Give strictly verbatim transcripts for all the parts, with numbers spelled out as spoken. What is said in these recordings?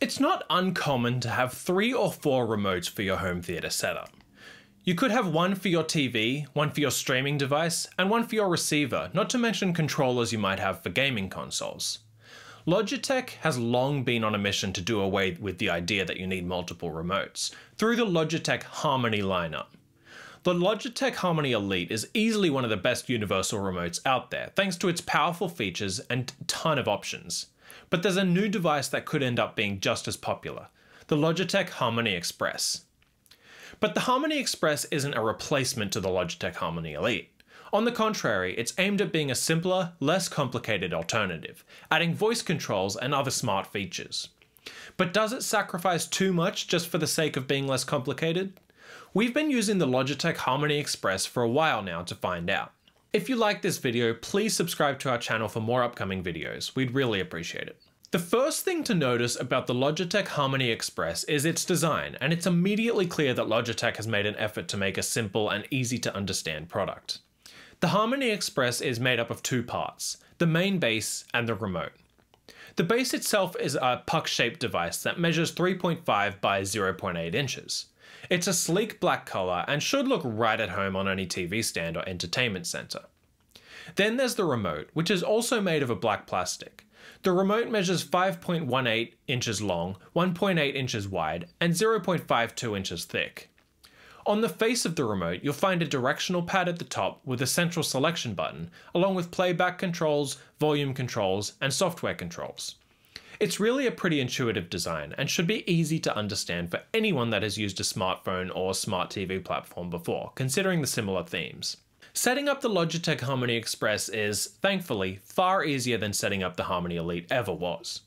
It's not uncommon to have three or four remotes for your home theater setup. You could have one for your T V, one for your streaming device, and one for your receiver, not to mention controllers you might have for gaming consoles. Logitech has long been on a mission to do away with the idea that you need multiple remotes, through the Logitech Harmony lineup. The Logitech Harmony Elite is easily one of the best universal remotes out there, thanks to its powerful features and a ton of options. But there's a new device that could end up being just as popular, the Logitech Harmony Express. But the Harmony Express isn't a replacement to the Logitech Harmony Elite. On the contrary, it's aimed at being a simpler, less complicated alternative, adding voice controls and other smart features. But does it sacrifice too much just for the sake of being less complicated? We've been using the Logitech Harmony Express for a while now to find out. If you like this video, please subscribe to our channel for more upcoming videos. We'd really appreciate it. The first thing to notice about the Logitech Harmony Express is its design, and it's immediately clear that Logitech has made an effort to make a simple and easy to understand product. The Harmony Express is made up of two parts, the main base and the remote. The base itself is a puck-shaped device that measures three point five by zero point eight inches. It's a sleek black colour and should look right at home on any T V stand or entertainment centre. Then there's the remote, which is also made of a black plastic. The remote measures five point one eight inches long, one point eight inches wide, and zero point five two inches thick. On the face of the remote, you'll find a directional pad at the top with a central selection button, along with playback controls, volume controls, and software controls. It's really a pretty intuitive design and should be easy to understand for anyone that has used a smartphone or smart T V platform before, considering the similar themes. Setting up the Logitech Harmony Express is, thankfully, far easier than setting up the Harmony Elite ever was.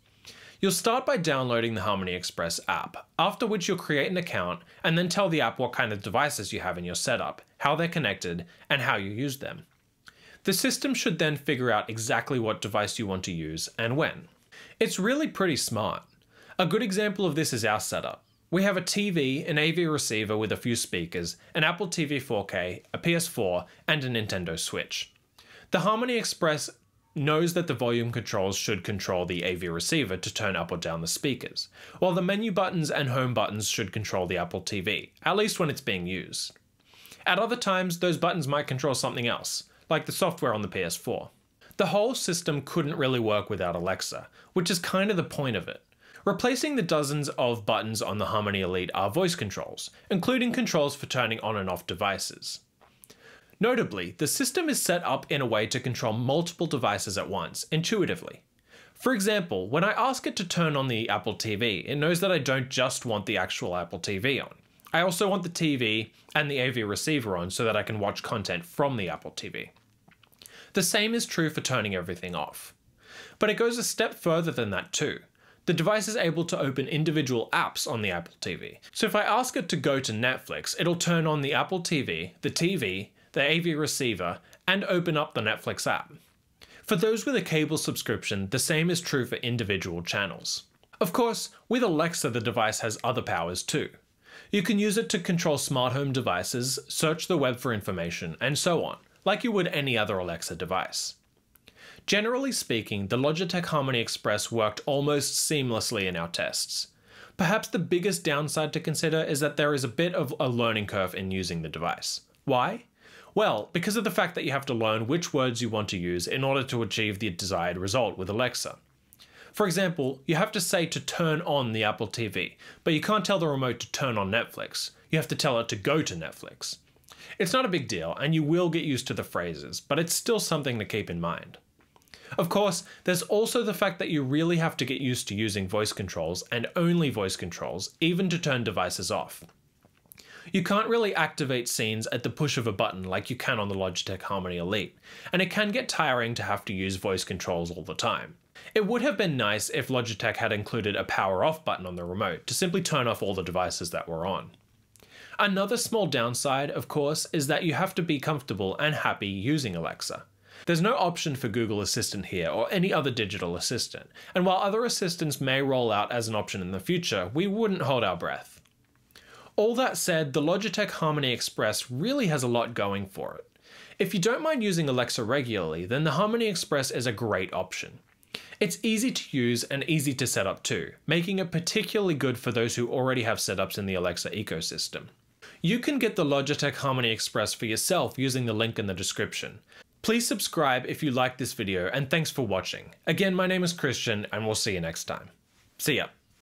You'll start by downloading the Harmony Express app, after which you'll create an account and then tell the app what kind of devices you have in your setup, how they're connected, and how you use them. The system should then figure out exactly what device you want to use and when. It's really pretty smart. A good example of this is our setup. We have a T V, an A V receiver with a few speakers, an Apple T V four K, a P S four, and a Nintendo Switch. The Harmony Express knows that the volume controls should control the A V receiver to turn up or down the speakers, while the menu buttons and home buttons should control the Apple T V, at least when it's being used. At other times, those buttons might control something else, like the software on the P S four. The whole system couldn't really work without Alexa, which is kind of the point of it. Replacing the dozens of buttons on the Harmony Elite are voice controls, including controls for turning on and off devices. Notably, the system is set up in a way to control multiple devices at once, intuitively. For example, when I ask it to turn on the Apple T V, it knows that I don't just want the actual Apple T V on. I also want the T V and the A V receiver on so that I can watch content from the Apple T V. The same is true for turning everything off. But it goes a step further than that too. The device is able to open individual apps on the Apple T V. So if I ask it to go to Netflix, it'll turn on the Apple T V, the T V, the A V receiver, and open up the Netflix app. For those with a cable subscription, the same is true for individual channels. Of course, with Alexa, the device has other powers too. You can use it to control smart home devices, search the web for information, and so on, like you would any other Alexa device. Generally speaking, the Logitech Harmony Express worked almost seamlessly in our tests. Perhaps the biggest downside to consider is that there is a bit of a learning curve in using the device. Why? Well, because of the fact that you have to learn which words you want to use in order to achieve the desired result with Alexa. For example, you have to say to turn on the Apple T V, but you can't tell the remote to turn on Netflix. You have to tell it to go to Netflix. It's not a big deal, and you will get used to the phrases, but it's still something to keep in mind. Of course, there's also the fact that you really have to get used to using voice controls, and only voice controls, even to turn devices off. You can't really activate scenes at the push of a button like you can on the Logitech Harmony Elite, and it can get tiring to have to use voice controls all the time. It would have been nice if Logitech had included a power off button on the remote to simply turn off all the devices that were on. Another small downside, of course, is that you have to be comfortable and happy using Alexa. There's no option for Google Assistant here or any other digital assistant, and while other assistants may roll out as an option in the future, we wouldn't hold our breath. All that said, the Logitech Harmony Express really has a lot going for it. If you don't mind using Alexa regularly, then the Harmony Express is a great option. It's easy to use and easy to set up too, making it particularly good for those who already have setups in the Alexa ecosystem. You can get the Logitech Harmony Express for yourself using the link in the description. Please subscribe if you like this video, and thanks for watching. Again, my name is Christian, and we'll see you next time. See ya.